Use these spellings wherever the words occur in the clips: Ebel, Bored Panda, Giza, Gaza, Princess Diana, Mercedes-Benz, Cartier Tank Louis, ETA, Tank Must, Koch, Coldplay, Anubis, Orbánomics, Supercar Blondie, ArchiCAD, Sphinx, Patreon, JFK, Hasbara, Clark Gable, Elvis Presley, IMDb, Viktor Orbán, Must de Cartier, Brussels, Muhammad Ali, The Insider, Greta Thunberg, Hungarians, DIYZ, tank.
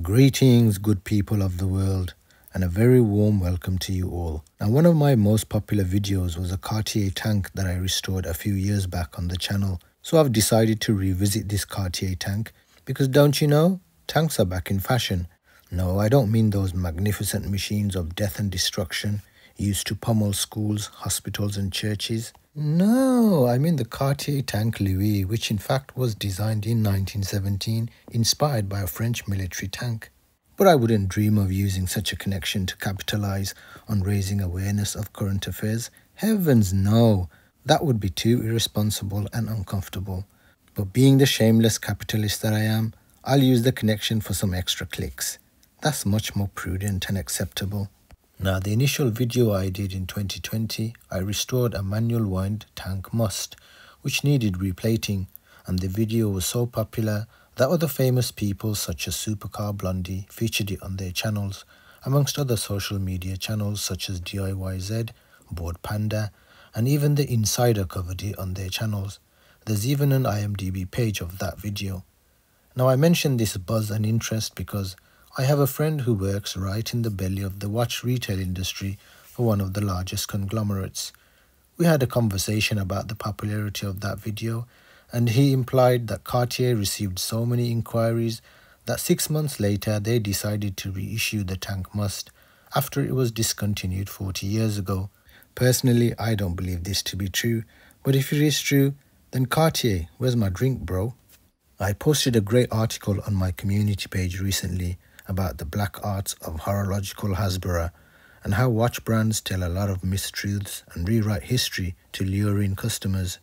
Greetings, good people of the world, and a very warm welcome to you all. Now, one of my most popular videos was a Cartier tank that I restored a few years back on the channel. So I've decided to revisit this Cartier tank because, don't you know, tanks are back in fashion. No, I don't mean those magnificent machines of death and destruction used to pummel schools, hospitals and churches. No, I mean the Cartier Tank Louis, which in fact was designed in 1917, inspired by a French military tank. But I wouldn't dream of using such a connection to capitalize on raising awareness of current affairs. Heavens no, that would be too irresponsible and uncomfortable. But being the shameless capitalist that I am, I'll use the connection for some extra clicks. That's much more prudent and acceptable. Now, the initial video I did in 2020, I restored a manual wind Tank Must, which needed replating, and the video was so popular that other famous people such as Supercar Blondie featured it on their channels, amongst other social media channels such as DIYZ, Bored Panda, and even The Insider covered it on their channels. There's even an IMDb page of that video. Now, I mentioned this buzz and interest because I have a friend who works right in the belly of the watch retail industry for one of the largest conglomerates. We had a conversation about the popularity of that video, and he implied that Cartier received so many inquiries that 6 months later they decided to reissue the Tank Must after it was discontinued 40 years ago. Personally, I don't believe this to be true, but if it is true, then Cartier, where's my drink, bro? I posted a great article on my community page recently about the black arts of horological Hasbara and how watch brands tell a lot of mistruths and rewrite history to lure in customers.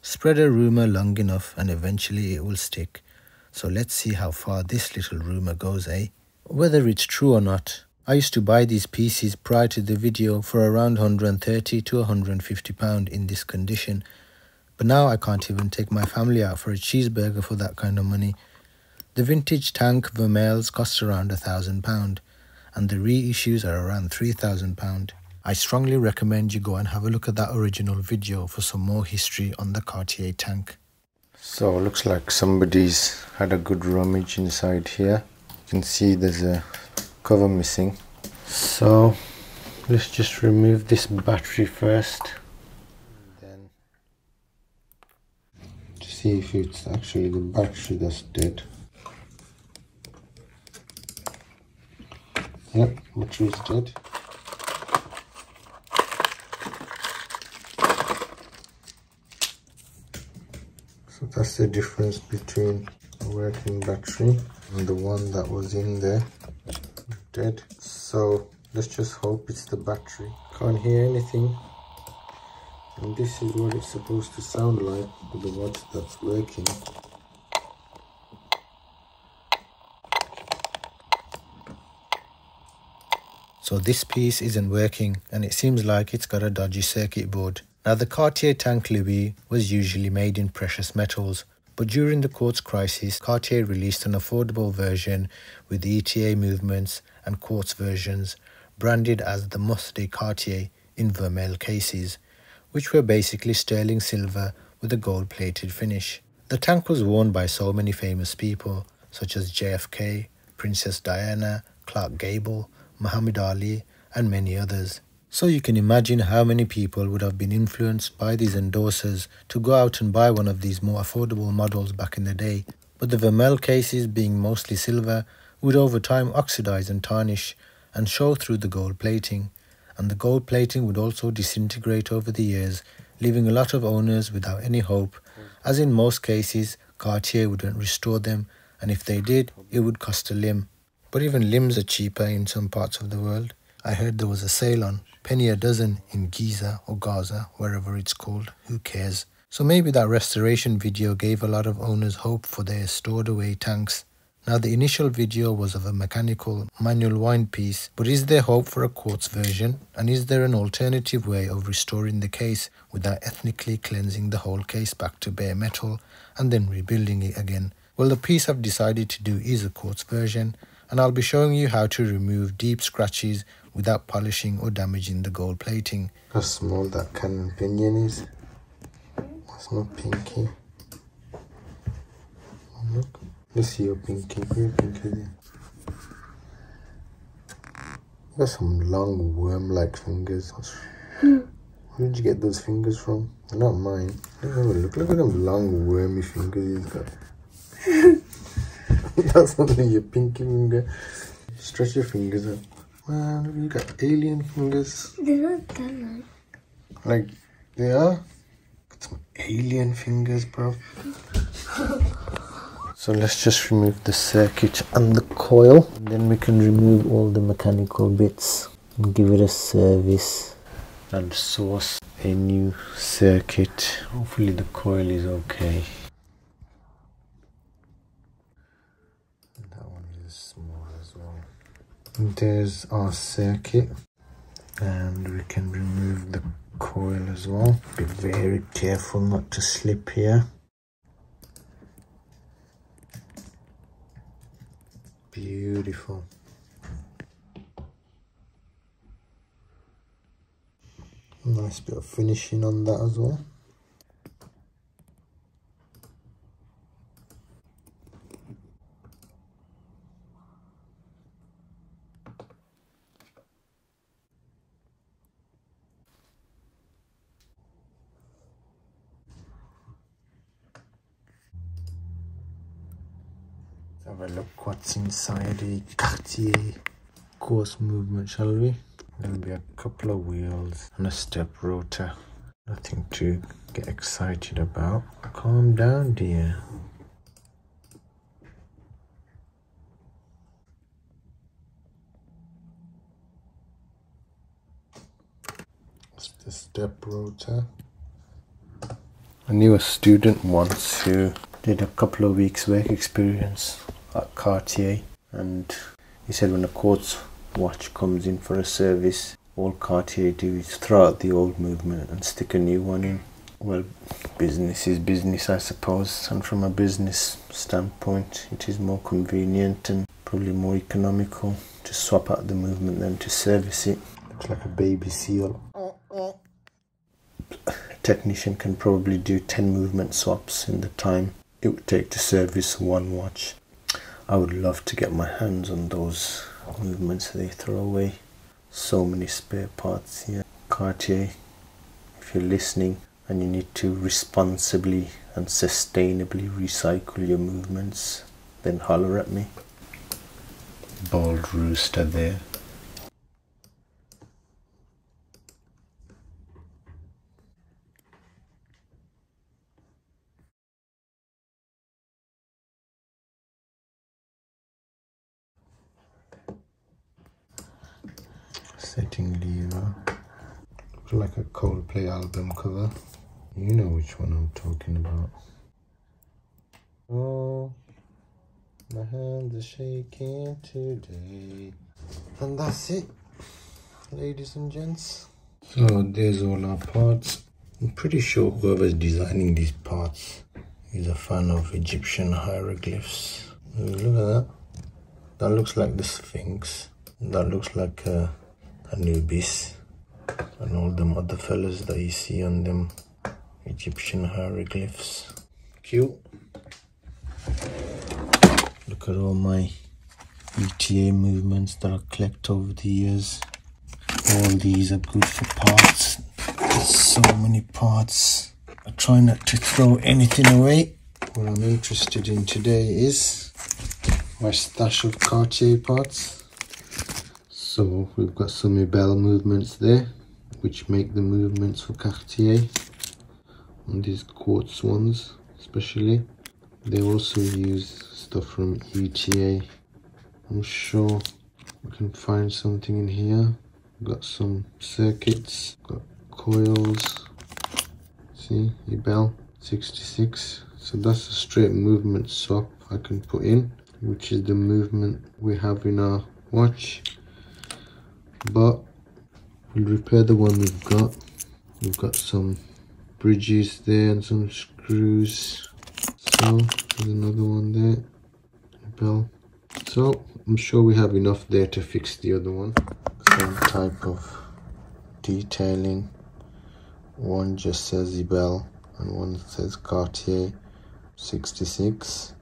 Spread a rumour long enough and eventually it will stick. So let's see how far this little rumour goes, eh? Whether it's true or not, I used to buy these pieces prior to the video for around £130 to £150 in this condition, but now I can't even take my family out for a cheeseburger for that kind of money. The vintage tank vermeils cost around £1,000 and the reissues are around £3,000. I strongly recommend you go and have a look at that original video for some more history on the Cartier tank. So looks like somebody's had a good rummage inside here. You can see there's a cover missing. So let's just remove this battery first. Then to see if it's actually the battery that's dead. Yep, battery is dead. So that's the difference between a working battery and the one that was in there. Dead. So let's just hope it's the battery. Can't hear anything. And this is what it's supposed to sound like with the watch that's working. So this piece isn't working and it seems like it's got a dodgy circuit board. Now, the Cartier Tank Louis was usually made in precious metals, but during the quartz crisis, Cartier released an affordable version with ETA movements and quartz versions branded as the Must de Cartier in vermeil cases, which were basically sterling silver with a gold-plated finish. The tank was worn by so many famous people such as JFK, Princess Diana, Clark Gable, Muhammad Ali and many others. So you can imagine how many people would have been influenced by these endorsers to go out and buy one of these more affordable models back in the day. But the vermeil cases, being mostly silver, would over time oxidize and tarnish and show through the gold plating. And the gold plating would also disintegrate over the years, leaving a lot of owners without any hope, as in most cases Cartier wouldn't restore them, and if they did, it would cost a limb. But even limbs are cheaper in some parts of the world. I heard there was a sale on £1 a dozen in Giza or Gaza, wherever it's called, who cares. So maybe that restoration video gave a lot of owners hope for their stored away tanks. Now, the initial video was of a mechanical manual wind piece, but is there hope for a quartz version? And is there an alternative way of restoring the case without ethnically cleansing the whole case back to bare metal and then rebuilding it again? Well, the piece I've decided to do is a quartz version, and I'll be showing you how to remove deep scratches without polishing or damaging the gold plating. How small that Canon pinion is. That's my pinky. Oh, look. Let's see your pinky. Your pinky there. You got some long worm-like fingers. Where did you get those fingers from? They're not mine. Look at them long wormy fingers he's got. That's only your pinky finger. Stretch your fingers out. Man, you got alien fingers. They're not that long. Like, they are? Got some alien fingers, bro. So let's just remove the circuit and the coil, and then we can remove all the mechanical bits and give it a service and source a new circuit. Hopefully the coil is okay. And that one is small as well. There's our circuit, and we can remove the coil as well. Be very careful not to slip here. Beautiful. Nice bit of finishing on that as well. Have a look what's inside the Cartier course movement, shall we? There'll be a couple of wheels and a step rotor. Nothing to get excited about. Calm down, dear. It's the step rotor. I knew a student once who did a couple of weeks work experience at Cartier, and he said when a quartz watch comes in for a service, all Cartier do is throw out the old movement and stick a new one in. Well, business is business, I suppose, and from a business standpoint it is more convenient and probably more economical to swap out the movement than to service it. Looks like a baby seal. A technician can probably do 10 movement swaps in the time it would take to service one watch. I would love to get my hands on those movements they throw away. So many spare parts here. Cartier, if you're listening and you need to responsibly and sustainably recycle your movements, then holler at me. Bald rooster there. Setting lever. Looks like a Coldplay album cover. You know which one I'm talking about. Oh, my hands are shaking today. And that's it, ladies and gents. So there's all our parts. I'm pretty sure whoever's designing these parts is a fan of Egyptian hieroglyphs. Look at that. That looks like the Sphinx. That looks like a Anubis and all them other fellas that you see on them Egyptian hieroglyphs. Cute. Look at all my ETA movements that I collect over the years. All these are good for parts. There's so many parts. I try not to throw anything away. What I'm interested in today is my stash of Cartier parts. So we've got some Ebel movements there, which make the movements for Cartier, and these quartz ones especially. They also use stuff from ETA. I'm sure we can find something in here. We've got some circuits, got coils. See, Ebel 66. So that's a straight movement swap I can put in, which is the movement we have in our watch. But we'll repair the one we've got. We've got some bridges there and some screws. So there's another one there. Bell. So I'm sure we have enough there to fix the other one. Same type of detailing. One just says Ebel and one says Cartier 66.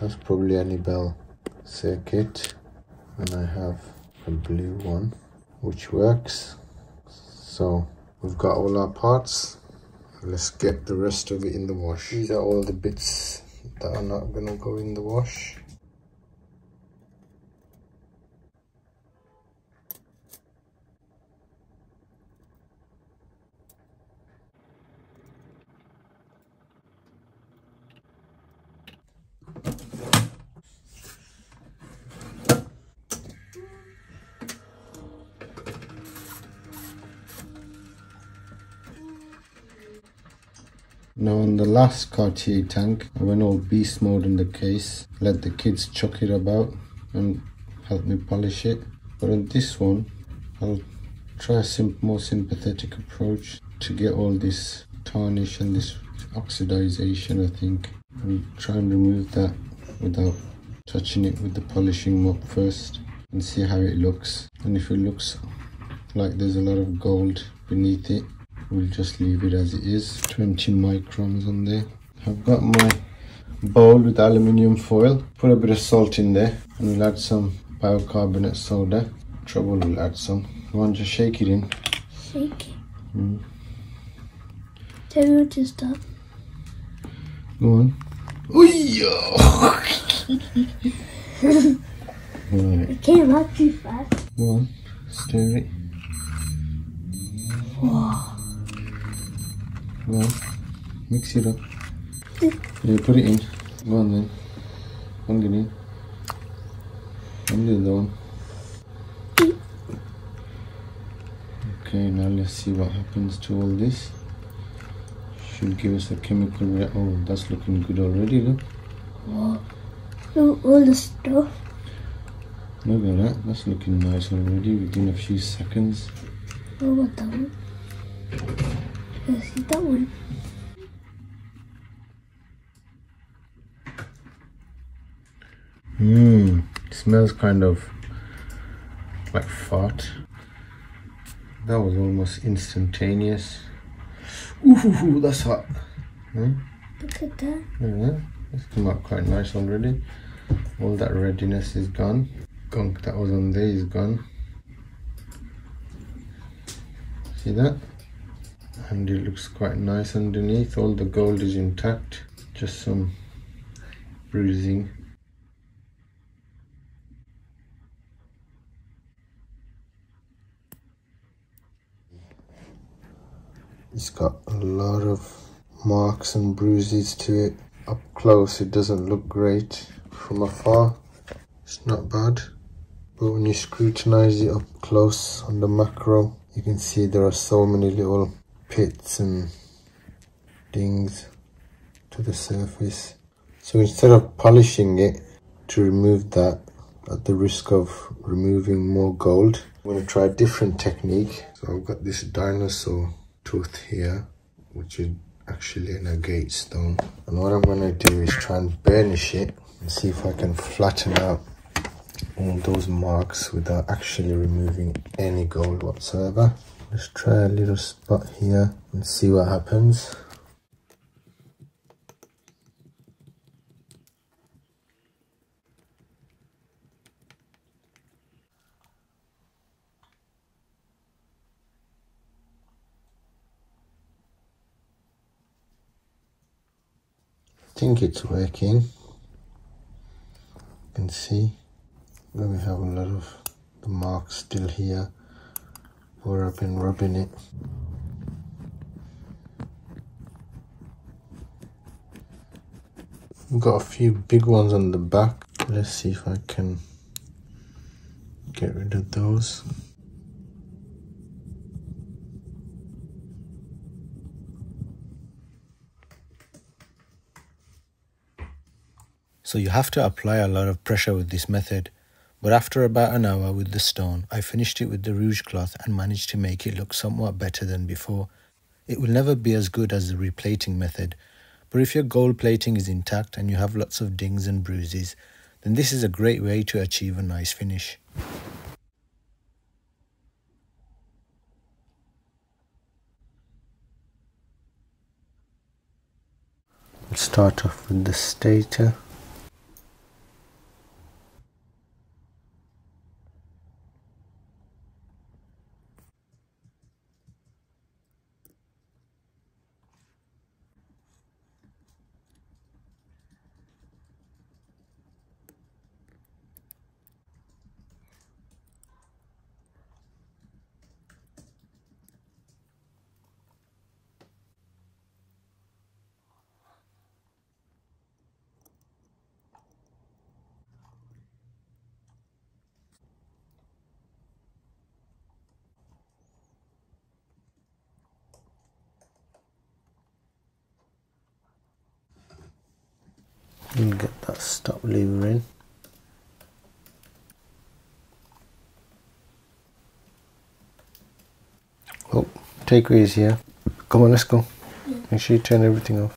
That's probably an Ebel circuit. And I have a blue one. which works. So we've got all our parts. Let's get the rest of it in the wash. These are all the bits that are not going to go in the wash. Now on the last Cartier tank, I went all beast mode in the case, let the kids chuck it about and help me polish it. But on this one, I'll try a more sympathetic approach to get all this tarnish and this oxidization, I think. And try and remove that without touching it with the polishing mop first and see how it looks. And if it looks like there's a lot of gold beneath it, we'll just leave it as it is. 20 microns on there. I've got my bowl with aluminium foil. Put a bit of salt in there and we'll add some bicarbonate soda. Trouble will add some. You want to shake it in? Shake it. Mm. Tell me what to stop. Go on. Right. It came out too fast. Go on. Stir it. Wow. Well, mix it up. You put it in. Go on then. One get in. And the other one. Okay, now let's see what happens to all this. Should give us a chemical reaction. Oh, that's looking good already, look. Wow. Look all the stuff. Look at that. That's looking nice already within a few seconds. Oh, what that one? Let's see that one. Mmm, smells kind of like fart. That was almost instantaneous. Ooh, that's hot. Hmm? Look at that. Yeah, it's come out quite nice already. All that reddiness is gone. Gunk that was on there is gone. See that? And it looks quite nice underneath. All the gold is intact, just some bruising. It's got a lot of marks and bruises to it. Up close it doesn't look great. From afar it's not bad, but when you scrutinize it up close on the macro, you can see there are so many little pits and dings to the surface. So instead of polishing it to remove that at the risk of removing more gold, I'm going to try a different technique. So I've got this dinosaur tooth here, which is actually an agate stone, and what I'm going to do is try and burnish it and see if I can flatten out all those marks without actually removing any gold whatsoever. Let's try a little spot here and see what happens. I think it's working. You can see that we have a lot of the marks still here where I've been rubbing it. We've got a few big ones on the back. Let's see if I can get rid of those. So you have to apply a lot of pressure with this method. But after about an hour with the stone, I finished it with the rouge cloth and managed to make it look somewhat better than before. It will never be as good as the replating method, but if your gold plating is intact and you have lots of dings and bruises, then this is a great way to achieve a nice finish. Let's start off with the stator. and get that stop lever in. Oh, take her easy here. Come on, let's go. Make sure you turn everything off.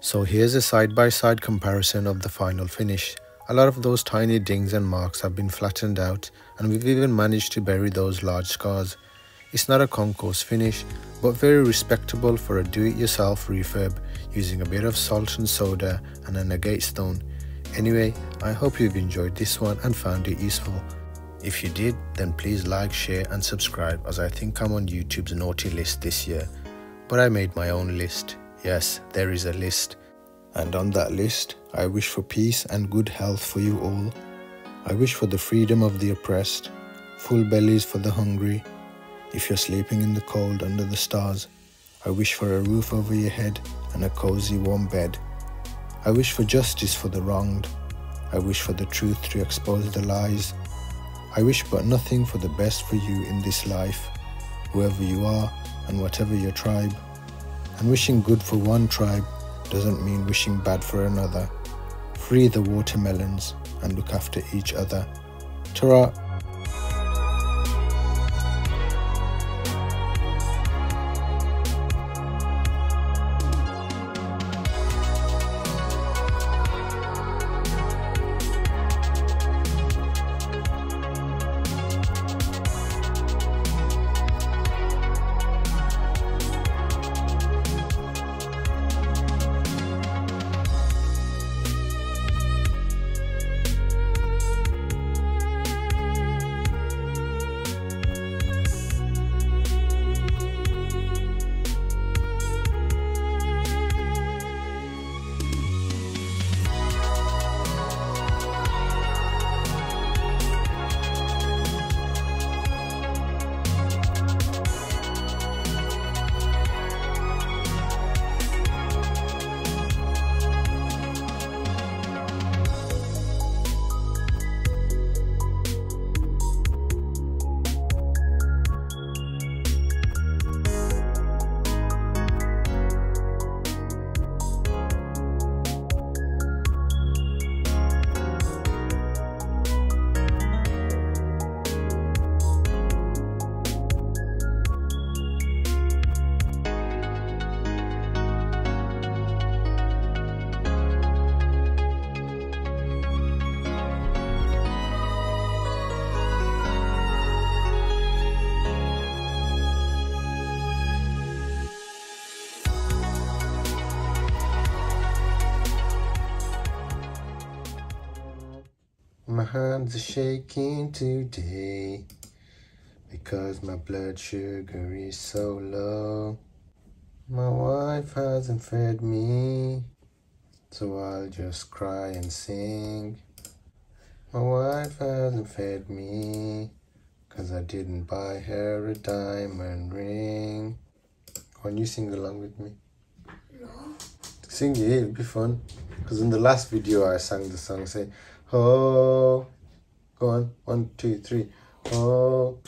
So here's a side-by-side comparison of the final finish. A lot of those tiny dings and marks have been flattened out, and we've even managed to bury those large scars. It's not a concourse finish, but very respectable for a do-it-yourself refurb using a bit of salt and soda and an agate stone. Anyway, I hope you've enjoyed this one and found it useful. If you did, then please like, share and subscribe, as I think I'm on YouTube's naughty list this year. But I made my own list. Yes, there is a list. And on that list, I wish for peace and good health for you all. I wish for the freedom of the oppressed, full bellies for the hungry. If you're sleeping in the cold under the stars, I wish for a roof over your head and a cozy warm bed. I wish for justice for the wronged. I wish for the truth to expose the lies. I wish but nothing for the best for you in this life, whoever you are and whatever your tribe. And wishing good for one tribe doesn't mean wishing bad for another. Free the watermelons and look after each other. Ta-ra! My hands are shaking today because my blood sugar is so low. My wife hasn't fed me, so I'll just cry and sing. My wife hasn't fed me because I didn't buy her a diamond ring. Can you sing along with me? No. Sing it, it'll be fun. Because in the last video I sang the song, say, oh, go on, 1, 2, 3, oh.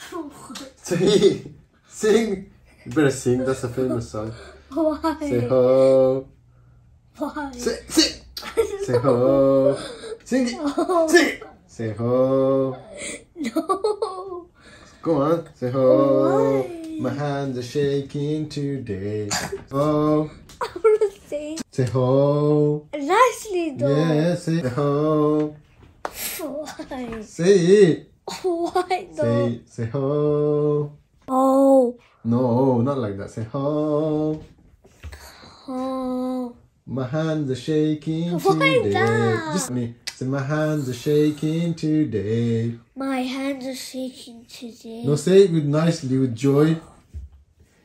Say, sing. You better sing, that's a famous song. Why? Say ho. Why? Say, say ho. Sing it, no. Sing it. Say ho. No. Go on, say ho. Why? My hands are shaking today. Oh. I want to sing. Say ho. Nicely though. Yeah, say ho. Why? Say it. Why though? Say it. Say ho. Oh. No, not like that. Say ho. Ho. My hands are shaking today. That? Just me. Say my hands are shaking today. My hands are shaking today. No, say it with nicely, with joy.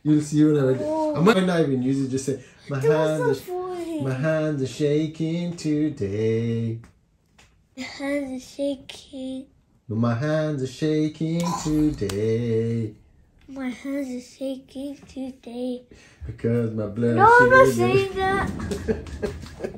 You'll see what I did. I might not even use it. Just say my hands. My hands are shaking today. My hands are shaking. My hands are shaking today. My hands are shaking today. Because my blood. No, I'm not saying that.